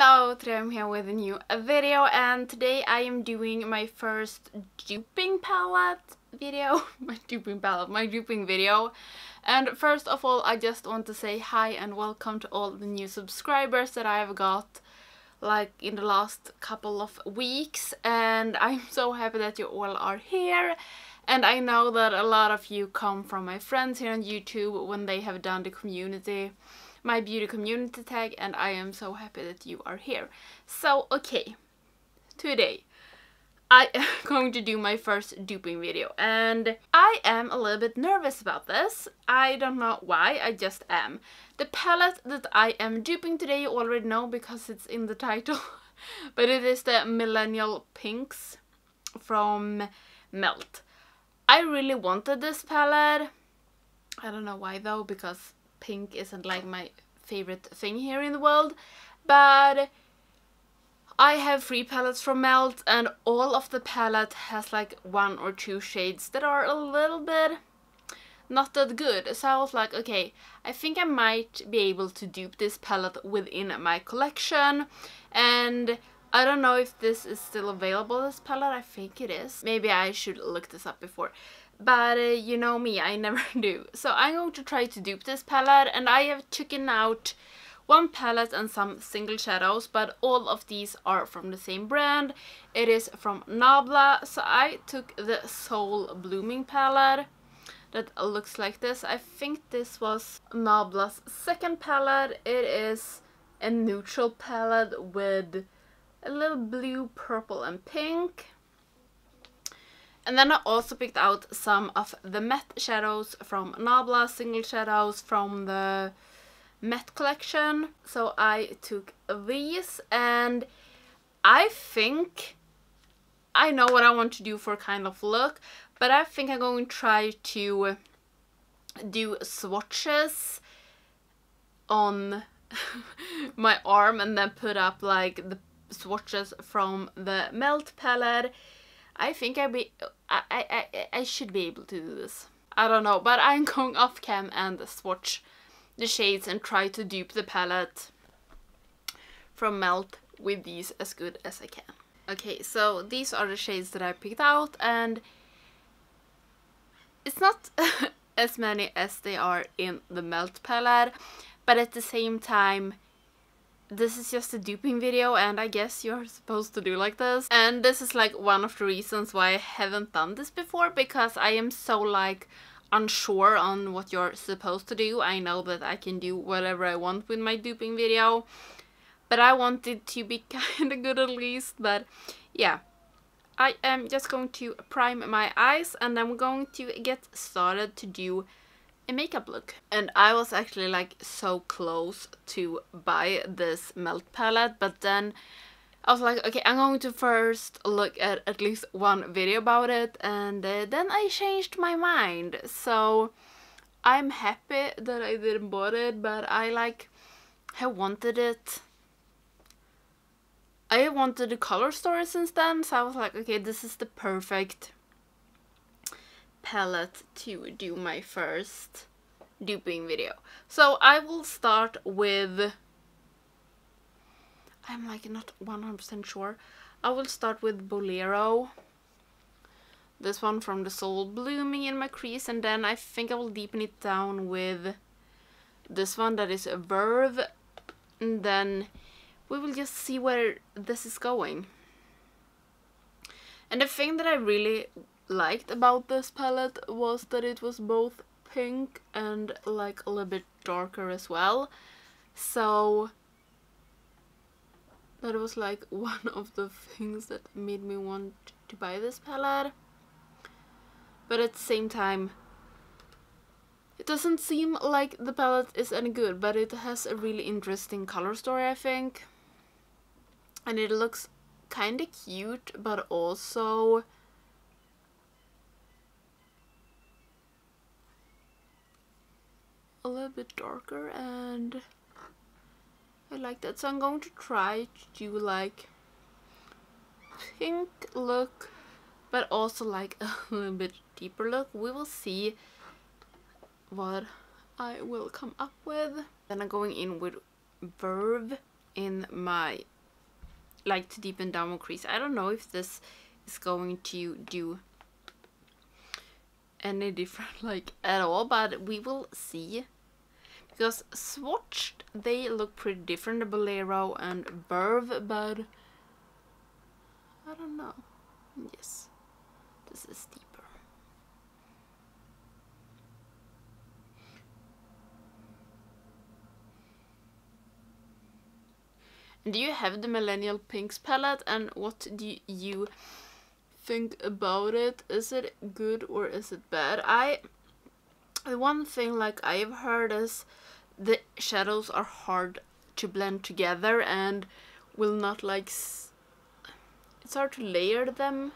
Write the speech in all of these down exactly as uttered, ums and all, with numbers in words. Hello, today I'm here with a new video, and today I am doing my first duping palette video. my duping palette, my duping video. And first of all, I just want to say hi and welcome to all the new subscribers that I have got like in the last couple of weeks, and I'm so happy that you all are here. And I know that a lot of you come from my friends here on YouTube when they have done the community, my beauty community tag, and I am so happy that you are here. So, okay, today I am going to do my first duping video, and I am a little bit nervous about this. I don't know why, I just am. The palette that I am duping today you already know because it's in the title, but it is the Millennial Pinks from Melt. I really wanted this palette, I don't know why though, because pink isn't like my favorite thing here in the world, but I have three palettes from Melt, and all of the palette has like one or two shades that are a little bit not that good. So I was like, okay, I think I might be able to dupe this palette within my collection, and I don't know if this is still available, this palette. I think it is. Maybe I should look this up before. But uh, you know me, I never do. So I'm going to try to dupe this palette, and I have taken out one palette and some single shadows, but all of these are from the same brand. It is from Nabla, so I took the Soul Blooming palette that looks like this. I think this was Nabla's second palette. It is a neutral palette with a little blue, purple and pink. And then I also picked out some of the matte shadows from Nabla, single shadows from the matte collection. So I took these, and I think I know what I want to do for kind of look, but I think I'm going to try to do swatches on my arm and then put up like the swatches from the Melt palette. I think I be I, I I I should be able to do this. I don't know, but I'm going off cam and swatch the shades and try to dupe the palette from Melt with these as good as I can. Okay, so these are the shades that I picked out, and it's not as many as they are in the Melt palette, but at the same time, this is just a duping video, and I guess you're supposed to do like this. And this is like one of the reasons why I haven't done this before, because I am so like unsure on what you're supposed to do. I know that I can do whatever I want with my duping video, but I want it to be kind of good at least. But yeah, I am just going to prime my eyes, and I'm going to get started to do a makeup look. And I was actually like so close to buy this Melt palette, but then I was like, okay, I'm going to first look at at least one video about it, and uh, then I changed my mind. So I'm happy that I didn't bought it, but I like have wanted it. I wanted the color story since then, so I was like, okay, this is the perfect palette to do my first duping video. So I will start with, I'm like not one hundred percent sure, I will start with Bolero, this one from the Soul Blooming in my crease, and then I think I will deepen it down with this one that is a Verve, and then we will just see where this is going. And the thing that I really liked about this palette was that it was both pink and like a little bit darker as well, so that was like one of the things that made me want to buy this palette. But at the same time, it doesn't seem like the palette is any good, but it has a really interesting color story, I think, and it looks kind of cute, but also a little bit darker, and I like that. So I'm going to try to do like pink look, but also like a little bit deeper look. We will see what I will come up with. Then I'm going in with Verve in my light to deepen downward crease. I don't know if this is going to do any different like at all, but we will see, because swatched they look pretty different, the Bolero and Verve, but I don't know. Yes, this is deep. Do you have the Millennial Pinks palette, and what do you think about it? Is it good or is it bad? I the one thing like I've heard is the shadows are hard to blend together and will not like s it's hard to layer them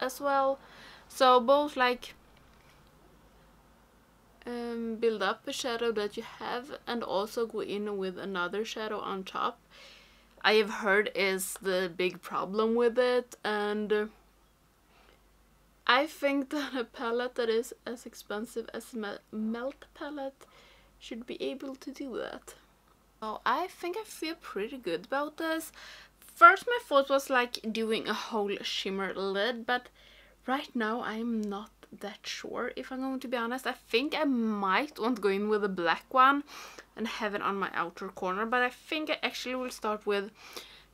as well. So both like um, build up a shadow that you have and also go in with another shadow on top. I have heard is the big problem with it, and I think that a palette that is as expensive as Melt palette should be able to do that. Oh, I think I feel pretty good about this. First my thought was like doing a whole shimmer lid, but right now I'm not that sure if I'm going to be honest. I think I might want to go in with a black one and have it on my outer corner, but I think I actually will start with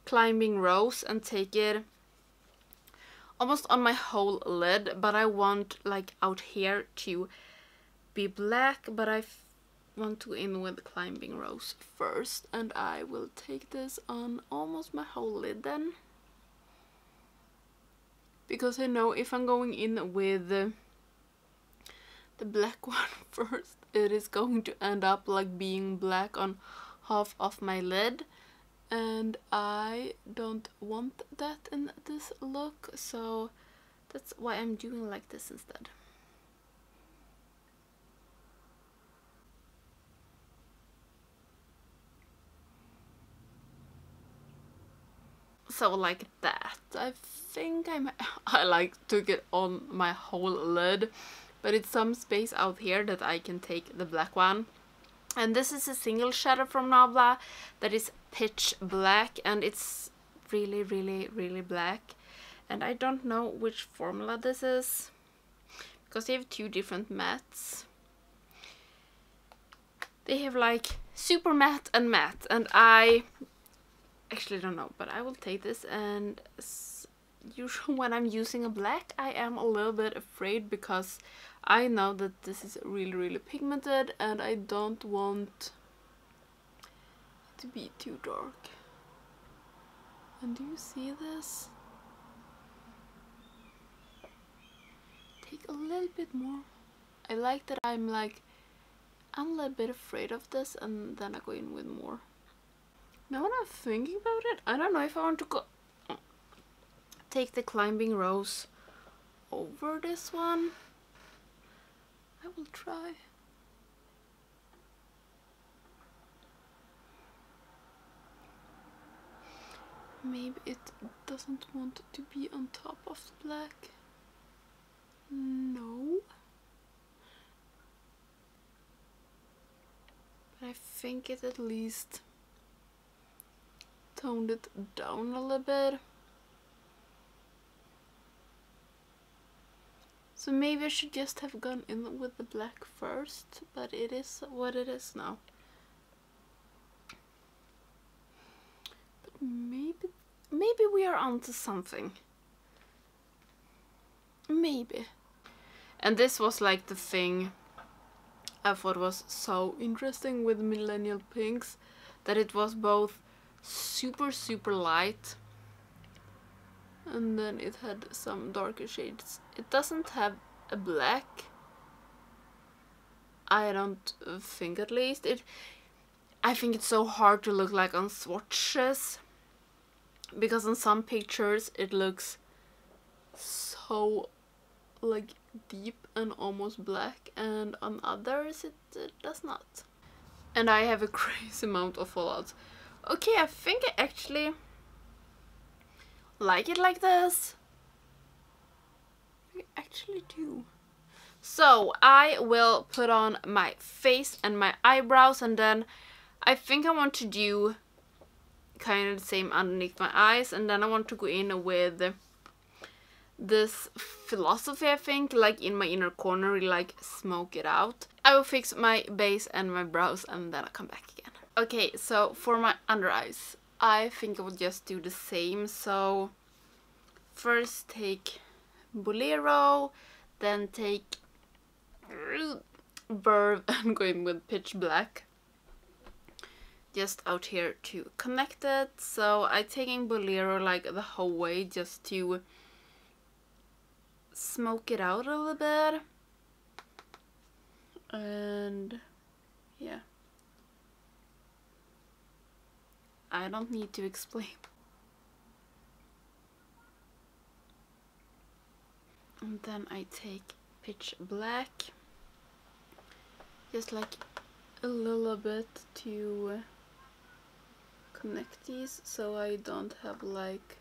Climbing Rose and take it almost on my whole lid, but I want like out here to be black, but I f want to in with Climbing Rose first, and I will take this on almost my whole lid then, because I know if I'm going in with uh, the black one first, it is going to end up like being black on half of my lid, and I don't want that in this look, so that's why I'm doing like this instead. So like that, I think I'm I like took it on my whole lid, but it's some space out here that I can take the black one. And this is a single shadow from Nabla that is pitch black, and it's really, really, really black. And I don't know which formula this is, because they have two different mattes. They have like super matte and matte, and I actually don't know, but I will take this. And usually when I'm using a black, I am a little bit afraid, because I know that this is really, really pigmented, and I don't want it to be too dark. And do you see this? Take a little bit more. I like that I'm like, I'm a little bit afraid of this, and then I go in with more. Now when I'm thinking about it, I don't know if I want to go take the Climbing Rose over this one. I will try. Maybe it doesn't want to be on top of the black. No. But I think it at least toned it down a little bit. So maybe I should just have gone in with the black first, but it is what it is now. But maybe, maybe we are onto something. Maybe. And this was like the thing I thought was so interesting with Millennial Pinks, that it was both super super light, and then it had some darker shades. It doesn't have a black, I don't think, at least. It I think it's so hard to look like on swatches, because on some pictures it looks so like deep and almost black, and on others it, it does not. And I have a crazy amount of fallout. Okay, I think I actually like it like this. I actually do. So I will put on my face and my eyebrows, and then I think I want to do kind of the same underneath my eyes. And then I want to go in with this philosophy, I think, like in my inner corner, really like smoke it out. I will fix my base and my brows and then I'll come back again. Okay, so for my under eyes, I think I will just do the same. So first take Bolero, then take Verve and go in with Pitch Black. Just out here to connect it. So I'm taking Bolero like the whole way just to smoke it out a little bit. And yeah. I don't need to explain. And then I take Pitch Black. Just like a little bit to connect these so I don't have like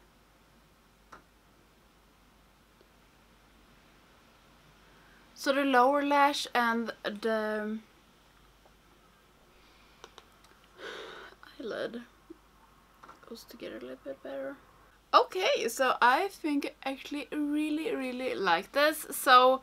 so the lower lash and the eyelid goes together a little bit better. Okay, so I think I actually really really like this. So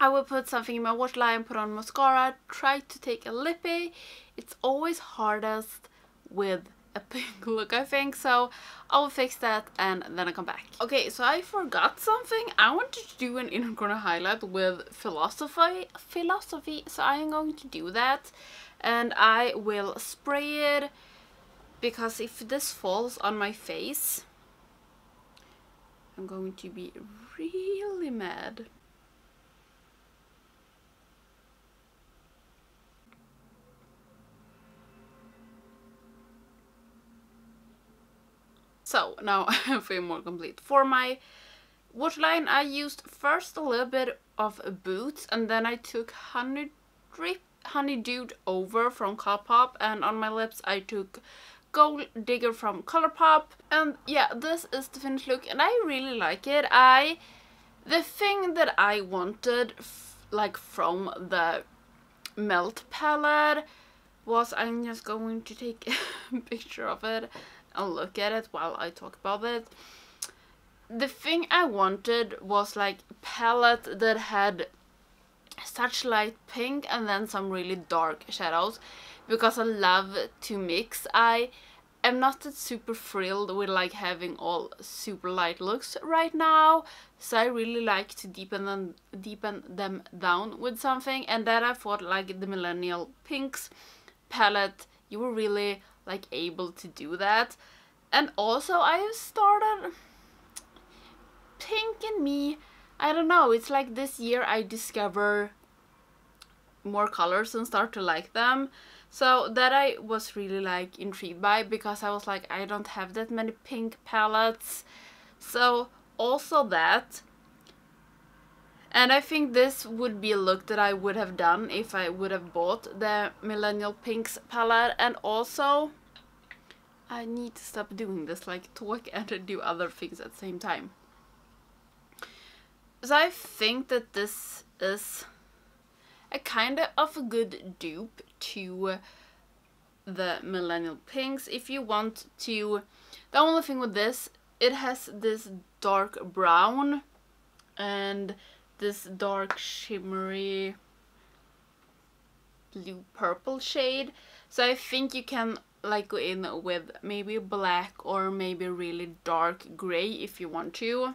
I will put something in my waterline, put on mascara, try to take a lippy. It's always hardest with a pink look, I think, so I will fix that and then I come back. Okay, so I forgot something. I wanted to do an inner corner highlight with philosophy, philosophy, so I am going to do that. And I will spray it, because if this falls on my face, I'm going to be really mad. So now I feel more complete. For my waterline, I used first a little bit of Boots, and then I took Honeydude, Honeydude over from Colourpop, and on my lips I took Gold Digger from Colourpop. And yeah, this is the finished look, and I really like it. I the thing that I wanted, f like from the Melt palette, was I'm just going to take a picture of it. I'll look at it while I talk about it. The thing I wanted was like a palette that had such light pink and then some really dark shadows, because I love to mix. I am not super thrilled with like having all super light looks right now, so I really like to deepen them, deepen them down with something. And then I thought like the Millennial Pinks palette, you were really like able to do that. And also I have started pink in me, I don't know, it's like this year I discover more colors and start to like them. So that I was really like intrigued by, because I was like, I don't have that many pink palettes. So also that. And I think this would be a look that I would have done if I would have bought the Millennial Pinks palette. And also, I need to stop doing this, like talk and do other things at the same time. So I think that this is a kind of a good dupe to the Millennial Pinks. If you want to, the only thing with this, it has this dark brown and this dark shimmery blue purple shade, so I think you can like go in with maybe black or maybe really dark gray if you want to.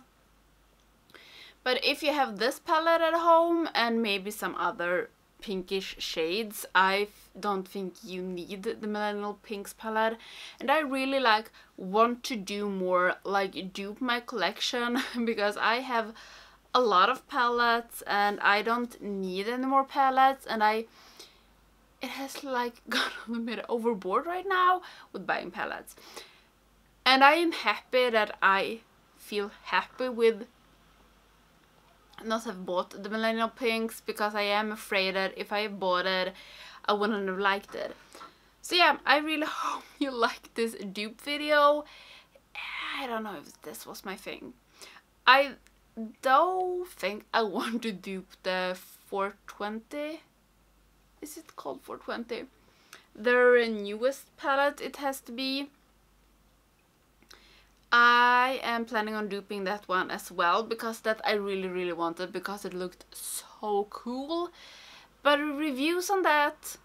But if you have this palette at home and maybe some other pinkish shades, I don't think you need the Millennial Pinks palette. And I really like want to do more like dupe my collection, because I have a lot of palettes and I don't need any more palettes, and I it has like gone a little bit overboard right now with buying palettes. And I am happy that I feel happy with not have bought the Millennial Pinks, because I am afraid that if I bought it I wouldn't have liked it. So yeah, I really hope you like this dupe video. I don't know if this was my thing. I don't think I want to dupe the four twenty, is it called four twenty? Their newest palette, it has to be. I am planning on duping that one as well, because that I really really wanted, because it looked so cool. But reviews on that,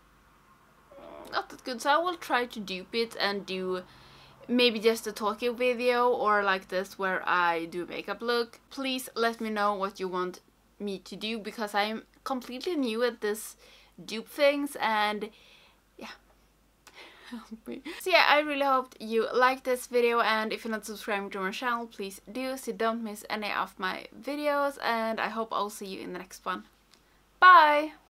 not that good, so I will try to dupe it and do maybe just a talking video or like this where I do makeup look. Please let me know what you want me to do, because I'm completely new at this dupe things, and yeah. So yeah, I really hoped you liked this video, and if you're not subscribing to my channel, please do so you don't miss any of my videos, and I hope I'll see you in the next one. Bye!